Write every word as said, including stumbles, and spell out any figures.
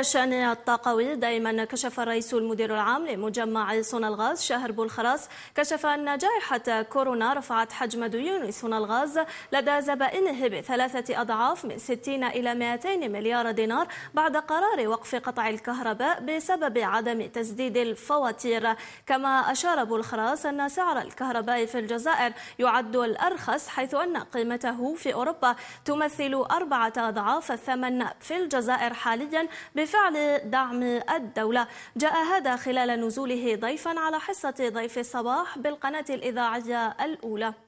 شأن الطاقوي دائما كشف الرئيس المدير العام لمجمع صونالغاز شاهر بولخراس كشف أن جائحة كورونا رفعت حجم ديون صونالغاز لدى زبائنه بثلاثة أضعاف من ستين إلى مئتين مليار دينار بعد قرار وقف قطع الكهرباء بسبب عدم تسديد الفواتير. كما أشار بولخراس أن سعر الكهرباء في الجزائر يعد الأرخص، حيث أن قيمته في أوروبا تمثل أربعة أضعاف الثمن في الجزائر حاليا بفعل دعم الدولة. جاء هذا خلال نزوله ضيفا على حصة ضيف الصباح بالقناة الإذاعية الأولى.